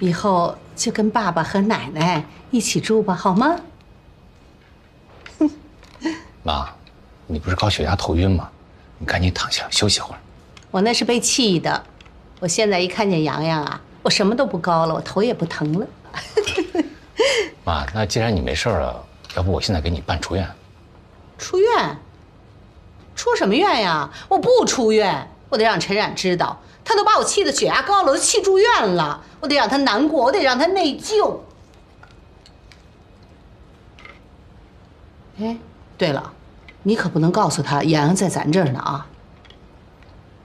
以后就跟爸爸和奶奶一起住吧，好吗？妈，你不是高血压头晕吗？你赶紧躺下休息会儿。我那是被气的，我现在一看见洋洋啊，我什么都不高了，我头也不疼了。妈，那既然你没事了，要不我现在给你办出院？出院？出什么院呀？我不出院，我得让陈冉知道，他都把我气得血压高了，我都气住院了，我得让他难过，我得让他内疚。哎，对了，你可不能告诉他洋洋在咱这儿呢啊！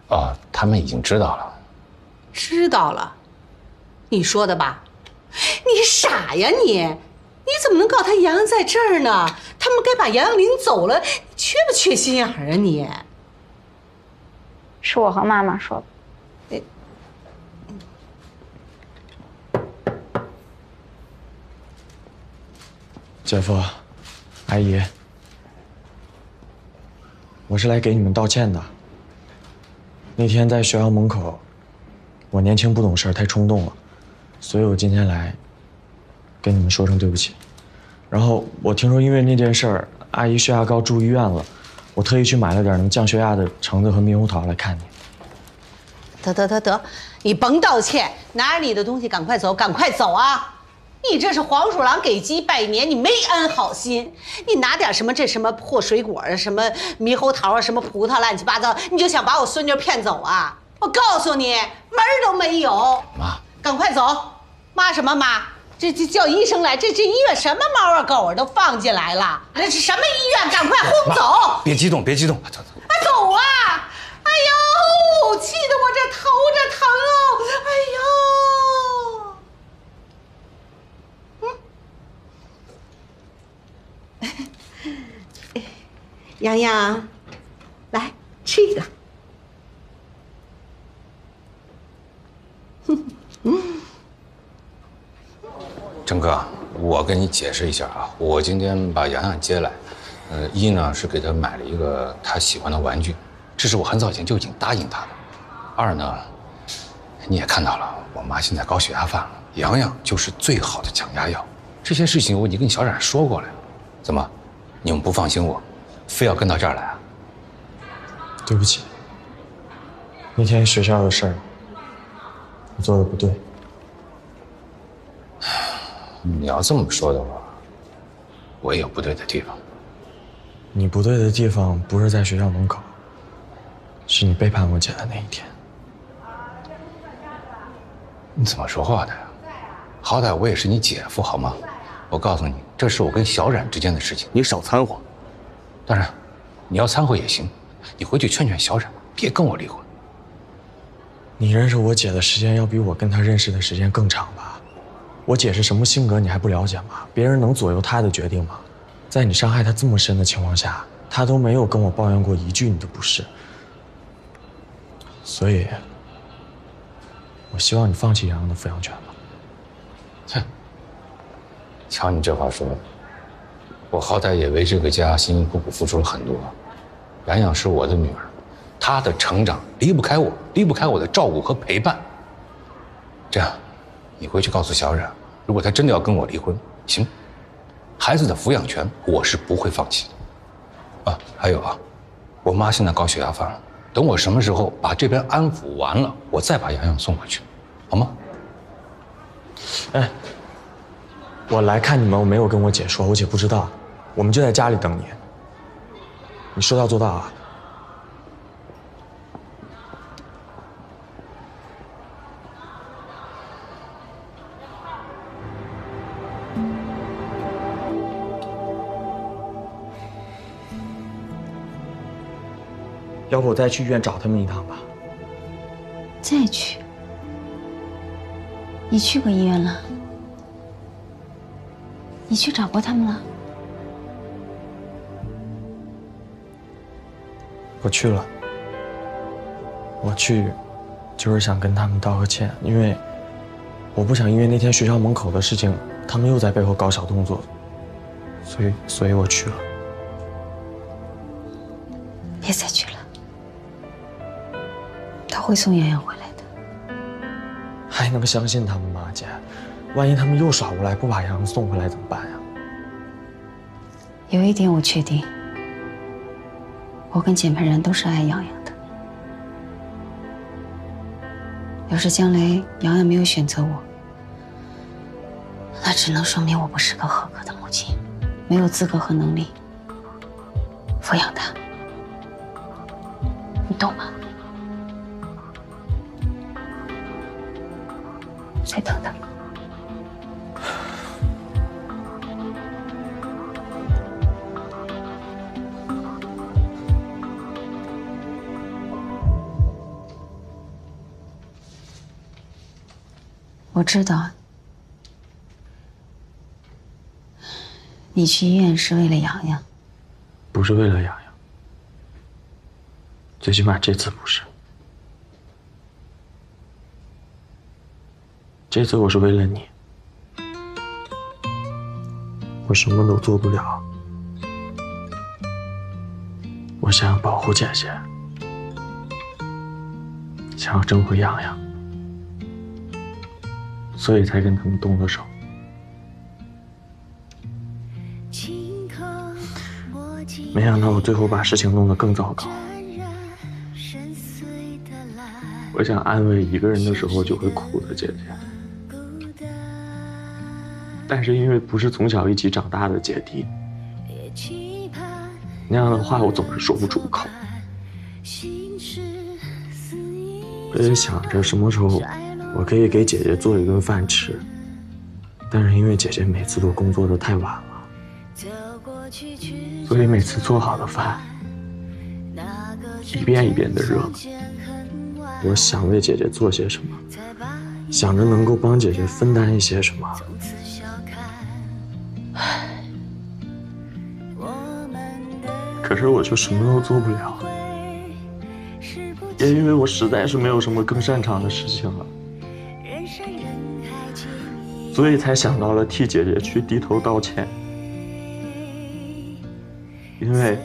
啊，他们已经知道了。知道了，你说的吧？你傻呀你！你怎么能告诉他洋洋在这儿呢？他们该把洋洋领走了，缺不缺心眼儿啊你？是我和妈妈说的。姐夫，阿姨，我是来给你们道歉的。那天在学校门口，我年轻不懂事，太冲动了，所以我今天来。 跟你们说声对不起，然后我听说因为那件事儿，阿姨血压高住医院了，我特意去买了点能降血压的橙子和猕猴桃来看你。得，你甭道歉，拿着你的东西赶快走，赶快走啊！你这是黄鼠狼给鸡拜年，你没安好心，你拿点什么这什么破水果啊，什么猕猴桃啊，什么葡萄乱七八糟，你就想把我孙女骗走啊？我告诉你，门儿都没有！妈，赶快走！妈什么妈？ 这叫医生来，这医院什么猫啊狗啊都放进来了，那是什么医院？赶快轰走！别激动，走！啊走啊！哎呦，气得我这头这疼哦！哎呦，嗯，洋洋，来吃一个。嗯。 郑哥，我跟你解释一下啊，我今天把洋洋接来，一呢是给他买了一个他喜欢的玩具，这是我很早以前就已经答应他的；二呢，你也看到了，我妈现在高血压犯了，洋洋就是最好的降压药。这些事情我已经跟小冉说过了，怎么，你们不放心我，非要跟到这儿来啊？对不起，那天学校的事儿，我做的不对。 你要这么说的话，我也有不对的地方。你不对的地方不是在学校门口，是你背叛我姐的那一天。你怎么说话的呀？好歹我也是你姐夫好吗？我告诉你，这是我跟小冉之间的事情，你少掺和。当然，你要掺和也行，你回去劝劝小冉，别跟我离婚。你认识我姐的时间要比我跟她认识的时间更长吧？ 我姐是什么性格，你还不了解吗？别人能左右她的决定吗？在你伤害她这么深的情况下，她都没有跟我抱怨过一句你的不是。所以，我希望你放弃洋洋的抚养权吧。哼，瞧你这话说的，我好歹也为这个家辛辛苦苦付出了很多。洋洋是我的女儿，她的成长离不开我，离不开我的照顾和陪伴。这样。 你回去告诉小冉，如果她真的要跟我离婚，行，孩子的抚养权我是不会放弃的。啊，还有啊，我妈现在高血压犯了，等我什么时候把这边安抚完了，我再把洋洋送回去，好吗？哎，我来看你们，我没有跟我姐说，我姐不知道，我们就在家里等你。你说到做到啊。 要不我再去医院找他们一趟吧。再去？你去过医院了？你去找过他们了？我去了。我去，就是想跟他们道个歉，因为我不想因为那天学校门口的事情，他们又在背后搞小动作，所以我去了。别再去了。 他会送洋洋回来的。还能相信他们吗，姐？万一他们又耍无赖，不把羊送回来怎么办呀？有一点我确定，我跟姐妹人都是爱洋洋的。要是将来洋洋没有选择我，那只能说明我不是个合格的母亲，没有资格和能力抚养她。你懂吗？ 再等等。我知道，你去医院是为了洋洋，不是为了洋洋，最起码这次不是。 这次我是为了你，我什么都做不了，我想要保护姐姐，想要争回洋洋，所以才跟他们动了手。没想到我最后把事情弄得更糟糕。我想安慰一个人的时候就会哭的姐姐。 但是因为不是从小一起长大的姐弟，那样的话我总是说不出口。我也想着什么时候我可以给姐姐做一顿饭吃，但是因为姐姐每次都工作的太晚了，所以每次做好的饭一遍一遍的热。我想为姐姐做些什么，想着能够帮姐姐分担一些什么。 可是我却什么都做不了，也因为我实在是没有什么更擅长的事情了，所以才想到了替姐姐去低头道歉。因为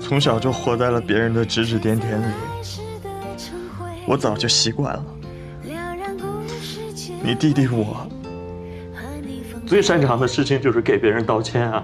从小就活在了别人的指指点点里，我早就习惯了。你弟弟我最擅长的事情就是给别人道歉啊。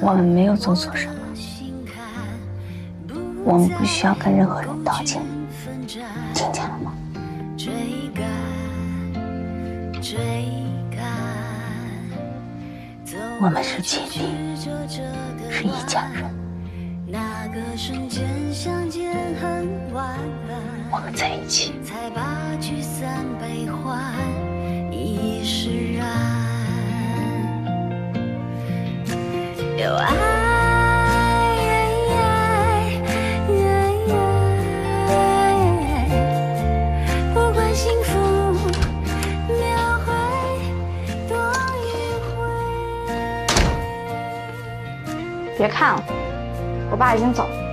我们没有做错什么，我们不需要跟任何人道歉，听见了吗？我们是姐弟，是一家人。我们在一起。 有爱，不管幸福描绘多迂回。别看了，我爸已经走了。